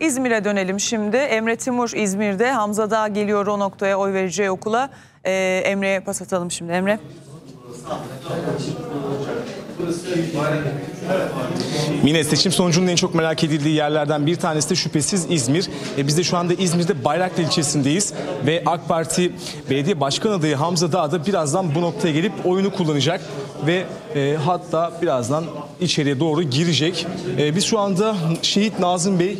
İzmir'e dönelim şimdi. Emre Timur İzmir'de. Hamza Dağ geliyor o noktaya, oy vereceği okula. Emre'ye pas atalım şimdi. Emre. Yine seçim sonucunun en çok merak edildiği yerlerden bir tanesi de şüphesiz İzmir. Biz de şu anda İzmir'de Bayraklı ilçesindeyiz ve AK Parti Belediye Başkan adayı Hamza Dağ da birazdan bu noktaya gelip oyunu kullanacak ve hatta birazdan içeriye doğru girecek. Biz şu anda Şehit Nazım Bey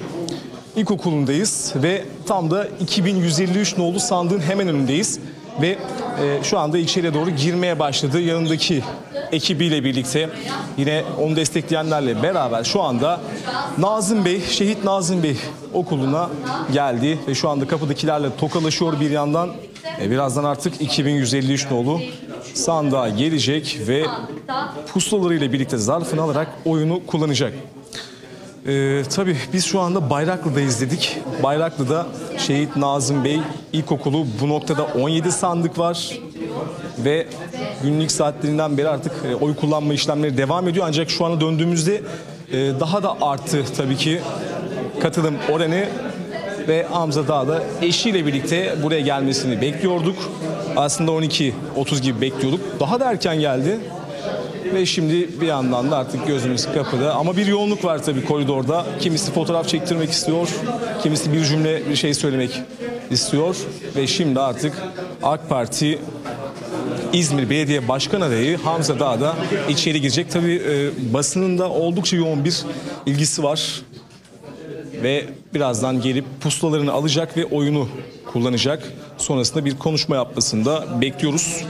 İlkokulundayız ve tam da 2153 nolu sandığın hemen önündeyiz. Ve şu anda içeriye doğru girmeye başladı. Yanındaki ekibiyle birlikte yine onu destekleyenlerle beraber şu anda Şehit Nazım Bey okuluna geldi. Ve şu anda kapıdakilerle tokalaşıyor bir yandan. Birazdan artık 2153 nolu sandığa gelecek ve pusulalarıyla birlikte zarfını alarak oyunu kullanacak. Tabii biz şu anda Bayraklı'dayız dedik. Bayraklı'da Şehit Nazım Bey İlkokulu, bu noktada 17 sandık var ve günlük saatlerinden beri artık oy kullanma işlemleri devam ediyor. Ancak şu ana döndüğümüzde daha da arttı tabii ki katılım oranı ve Hamza Dağ da eşiyle birlikte buraya gelmesini bekliyorduk. Aslında 12.30 gibi bekliyorduk. Daha da erken geldi. Ve şimdi bir yandan da artık gözümüz kapıda. Ama bir yoğunluk var tabii koridorda. Kimisi fotoğraf çektirmek istiyor. Kimisi bir cümle bir şey söylemek istiyor. Ve şimdi artık AK Parti İzmir Belediye Başkan adayı Hamza Dağ da içeri girecek. Tabii basının da oldukça yoğun bir ilgisi var. Ve birazdan gelip pusulalarını alacak ve oyunu kullanacak. Sonrasında bir konuşma yapmasını da bekliyoruz.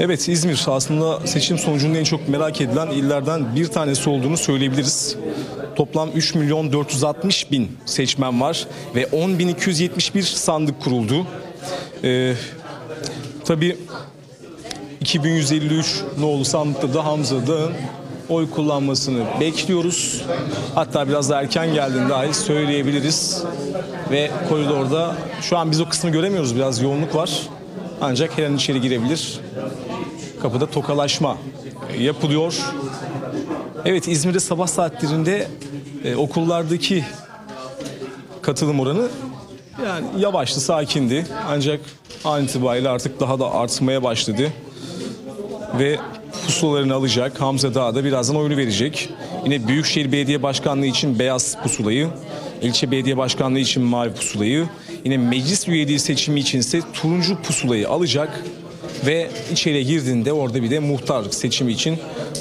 Evet, İzmir aslında seçim sonucunun en çok merak edilen illerden bir tanesi olduğunu söyleyebiliriz. Toplam 3.460.000 seçmen var ve 10.271 sandık kuruldu. Tabii 2153 nolu sandıkta da Hamza Dağ'ın oy kullanmasını bekliyoruz. Hatta biraz da erken geldiğini dahi söyleyebiliriz. Ve koridorda şu an biz o kısmı göremiyoruz, biraz yoğunluk var. Ancak her an içeri girebilir. Kapıda tokalaşma yapılıyor. Evet, İzmir'de sabah saatlerinde okullardaki katılım oranı yani yavaştı, sakindi. Ancak an itibariyle artık daha da artmaya başladı. Ve pusulalarını alacak. Hamza Dağ da birazdan oyunu verecek. Yine Büyükşehir Belediye Başkanlığı için beyaz pusulayı, ilçe belediye başkanlığı için mavi pusulayı, yine meclis üyeliği seçimi içinse turuncu pusulayı alacak ve içeriye girdiğinde orada bir de muhtar seçimi için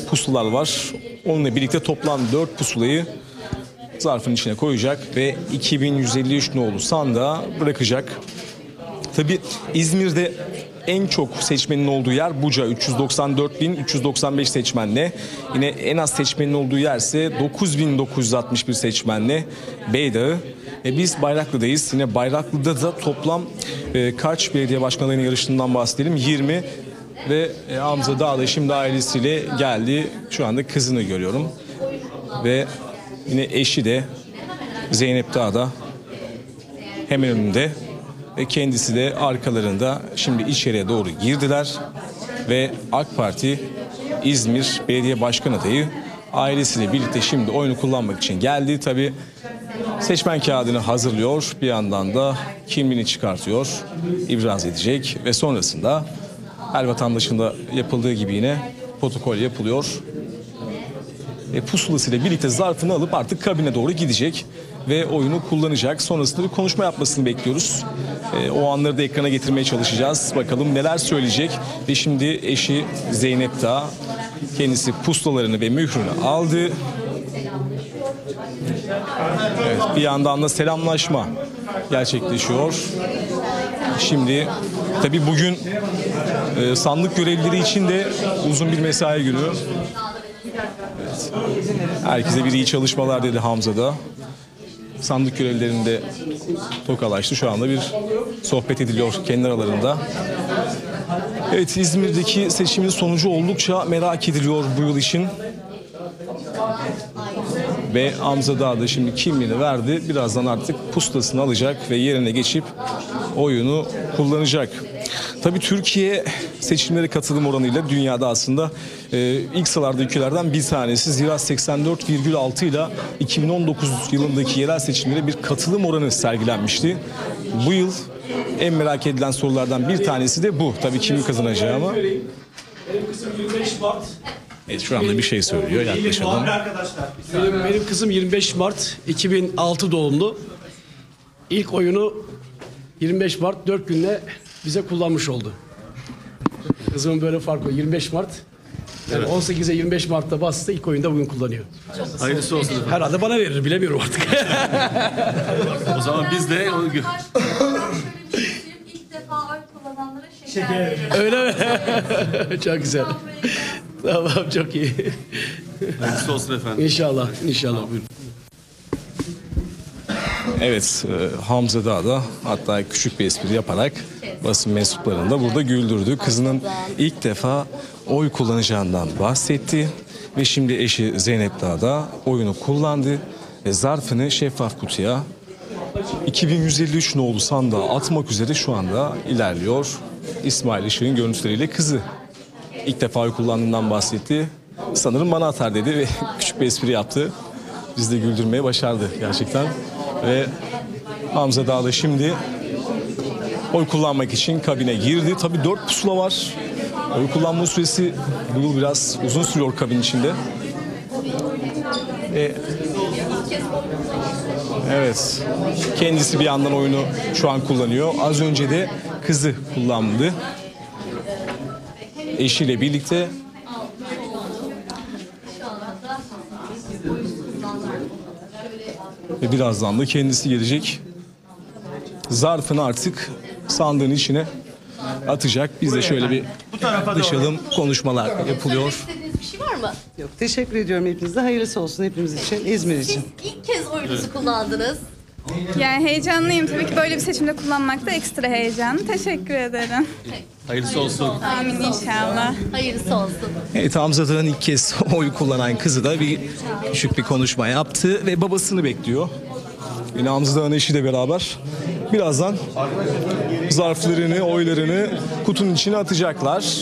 pusular var. Onunla birlikte toplam 4 pusulayı zarfın içine koyacak ve 2153 nolu sandığa bırakacak. Tabii İzmir'de en çok seçmenin olduğu yer Buca, 394.395 seçmenle. Yine en az seçmenin olduğu yer ise 9.961 seçmenle Beydağı. Biz Bayraklı'dayız. Yine Bayraklı'da da toplam kaç belediye başkanlarının yarışından bahsedelim. 20 ve Hamza Dağ da şimdi ailesiyle geldi. Şu anda kızını görüyorum. Ve yine eşi de Zeynep Dağ da hemen önünde. Ve kendisi de arkalarında. Şimdi içeriye doğru girdiler ve AK Parti İzmir Belediye Başkan adayı ailesiyle birlikte şimdi oyunu kullanmak için geldi. Tabii seçmen kağıdını hazırlıyor, bir yandan da kimliğini çıkartıyor, ibraz edecek ve sonrasında her vatandaşın da yapıldığı gibi yine protokol yapılıyor. Pusulasıyla birlikte zarfını alıp artık kabine doğru gidecek ve oyunu kullanacak. Sonrasında bir konuşma yapmasını bekliyoruz. O anları da ekrana getirmeye çalışacağız. Bakalım neler söyleyecek. Ve şimdi eşi Zeynep Dağ, kendisi pusulalarını ve mührünü aldı. Evet, bir yandan da selamlaşma gerçekleşiyor. Şimdi tabii bugün sandık görevlileri için de uzun bir mesai günü. Evet. Herkese bir iyi çalışmalar dedi Hamza Dağ. Sandık görevlilerinde tokalaştı. Şu anda bir sohbet ediliyor kendi aralarında. Evet, İzmir'deki seçimin sonucu oldukça merak ediliyor bu yıl için. Ve Hamza Dağ da şimdi kimliğini verdi. Birazdan artık pusulasını alacak ve yerine geçip oyunu kullanacak. Tabii Türkiye seçimlere katılım oranıyla dünyada aslında ilk sıralarda ülkelerden bir tanesi. Zira 84,6 ile 2019 yılındaki yerel seçimlere bir katılım oranı sergilenmişti. Bu yıl en merak edilen sorulardan bir tanesi de bu. Tabii kimin kazanacağı ama. Evet, şu anda bir şey söylüyor yaklaşalım. Benim kızım 25 Mart 2006 doğumlu. İlk oyunu 25 Mart 4 günle bize kullanmış oldu. Kızımın böyle farkı 25 Mart. Yani evet. 18'e 25 Mart'ta bastı, ilk oyunda bugün kullanıyor. Hayırlısı olsun. Herhalde bana verir, bilemiyorum artık. O zaman biz de onu ilk defa oy kullananlara şeker veririz. Öyle mi? Çok güzel. Tamam, çok iyi. Hayırlısı olsun efendim. İnşallah, inşallah. Tamam, buyurun. Evet, Hamza Dağ'da hatta küçük bir espri yaparak basın mensuplarını da burada güldürdü. Kızının ilk defa oy kullanacağından bahsetti ve şimdi eşi Zeynep Dağ'da oyunu kullandı ve zarfını şeffaf kutuya 2153 nolu sandığa atmak üzere şu anda ilerliyor. İsmail Işık'ın görüntüleriyle kızı ilk defa oy kullandığından bahsetti. Sanırım bana atar dedi ve küçük bir espri yaptı. Biz de güldürmeye başardı gerçekten. Ve Hamza Dağ da şimdi oy kullanmak için kabine girdi. Tabii 4 pusula var. Oy kullanma süresi bu yıl biraz uzun sürüyor kabin içinde. Evet. Kendisi bir yandan oyunu şu an kullanıyor. Az önce de kızı kullandı. Eşiyle birlikte. Ve birazdan da kendisi gelecek. Zarfını artık sandığın içine atacak. Biz de şöyle bir yaklaşalım. Konuşmalar yapılıyor. Bir şey var mı? Yok, teşekkür ediyorum hepinize. Hayırlısı olsun hepimiz için, İzmir için. Siz ilk kez oyunuzu kullandınız. Yani heyecanlıyım. Tabii ki böyle bir seçimde kullanmak da ekstra heyecan. Teşekkür ederim. Hayırlısı olsun. Amin inşallah. Hayırlısı olsun. Evet, Hamza Dağ'ın ilk kez oy kullanan kızı da bir küçük bir konuşma yaptı ve babasını bekliyor. Yine Hamza Dağ'ın eşiyle beraber birazdan zarflarını, oylarını kutunun içine atacaklar.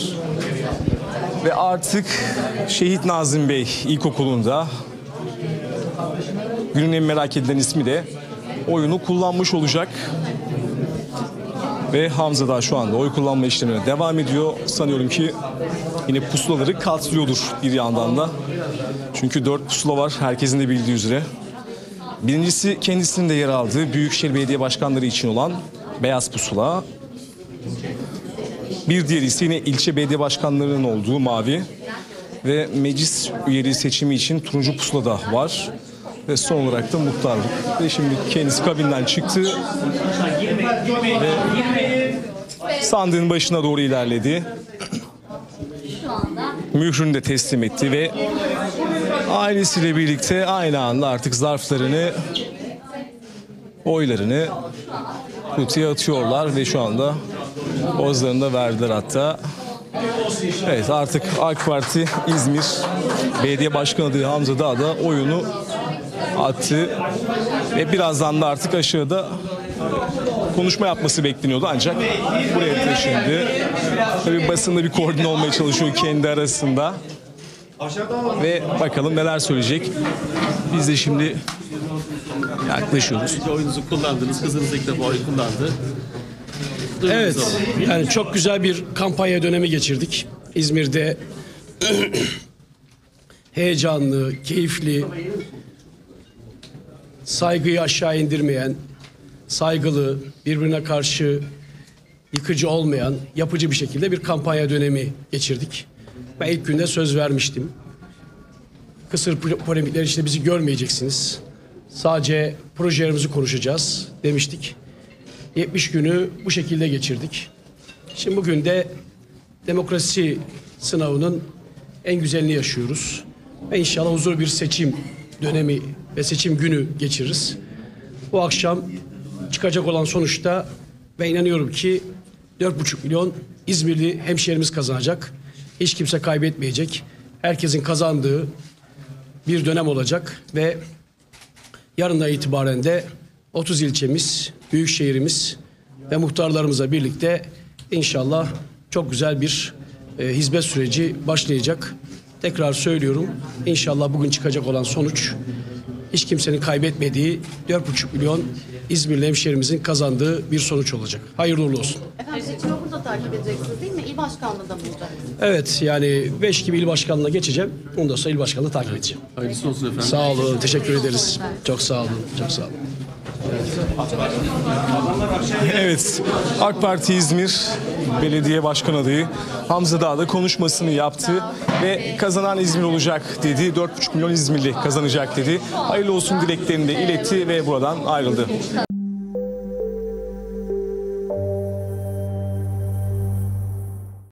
Ve artık Şehit Nazım Bey İlkokulu'nda günün en merak edilen ismi de oyunu kullanmış olacak. Ve Hamza Dağ şu anda oy kullanma işlemine devam ediyor. Sanıyorum ki yine pusulaları katlıyordur bir yandan da. Çünkü 4 pusula var, herkesin de bildiği üzere. Birincisi kendisinin de yer aldığı Büyükşehir Belediye Başkanları için olan beyaz pusula. Bir diğeri ise yine ilçe belediye başkanlarının olduğu mavi. Ve meclis üyeliği seçimi için turuncu pusula da var. Ve son olarak da muhtarlık. Ve şimdi kendisi kabinden çıktı. Ve sandığın başına doğru ilerledi. Mührünü de teslim etti ve ailesiyle birlikte aynı anda artık zarflarını, oylarını kutuya atıyorlar ve şu anda oylarını da verdiler hatta. Evet, artık AK Parti İzmir Belediye Başkanı adayı Hamza Dağ da oyunu attı ve birazdan da artık aşağıda konuşma yapması bekleniyordu ancak buraya taşındı. Tabii basında bir koordine olmaya çalışıyor kendi arasında ve bakalım neler söyleyecek. Biz de şimdi yaklaşıyoruz. Oyunuzu kullandınız, kızınız ilk defa oy kullandı. Evet, yani çok güzel bir kampanya dönemi geçirdik. İzmir'de heyecanlı, keyifli, saygıyı aşağı indirmeyen, saygılı, birbirine karşı yıkıcı olmayan, yapıcı bir şekilde bir kampanya dönemi geçirdik. Ben ilk günde söz vermiştim. Kısır polemikler içinde bizi görmeyeceksiniz. Sadece projelerimizi konuşacağız demiştik. 70 günü bu şekilde geçirdik. Şimdi bugün de demokrasi sınavının en güzelini yaşıyoruz. Ve inşallah huzurlu bir seçim dönemi ve seçim günü geçiririz. Bu akşam çıkacak olan sonuçta ben inanıyorum ki 4,5 milyon İzmirli hemşehrimiz kazanacak. Hiç kimse kaybetmeyecek. Herkesin kazandığı bir dönem olacak ve yarından itibaren de 30 ilçemiz, büyükşehirimiz ve muhtarlarımızla birlikte İnşallah çok güzel bir hizmet süreci başlayacak. Tekrar söylüyorum, inşallah bugün çıkacak olan sonuç hiç kimsenin kaybetmediği 4,5 milyon İzmirli hemşehrimizin kazandığı bir sonuç olacak. Hayırlı uğurlu olsun. Efendim seçimi burada takip edeceksiniz değil mi? İl başkanlığı da bulacaksınız. Evet, yani 5 gibi il başkanlığına geçeceğim. Ondan sonra il başkanlığı takip edeceğim. Hayırlısı olsun efendim. Sağ olun, teşekkür ederiz. Çok sağ olun, çok sağ olun. Evet, AK Parti İzmir Belediye Başkan adayı Hamza Dağ da konuşmasını yaptı ve kazanan İzmir olacak dedi. 4,5 milyon İzmirli kazanacak dedi. Hayırlı olsun dileklerini de iletti ve buradan ayrıldı.